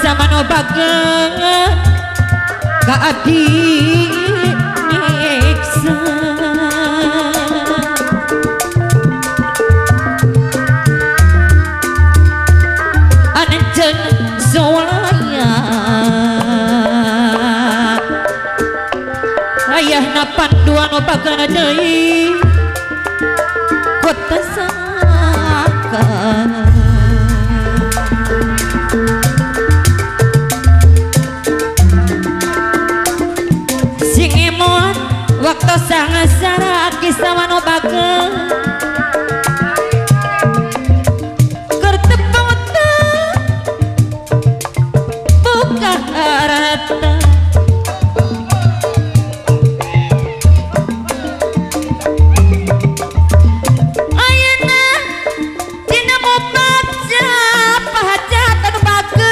Samano bageng kaadiksa anjen solaya ayah napan dua no bageng deui kota saka waktu sangat syarat kisah mano bageng kertep mata buka rata ayana dina baca pahaja tanu bageng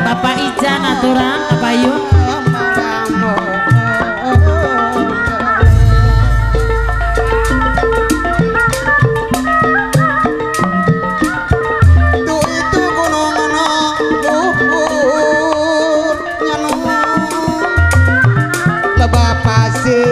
Bapak Ijan aturan Bapak Yun pasir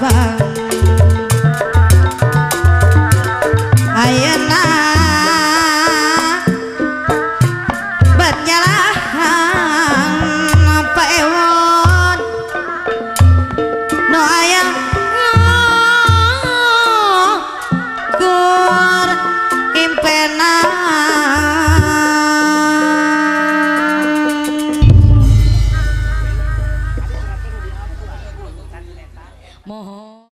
Bye.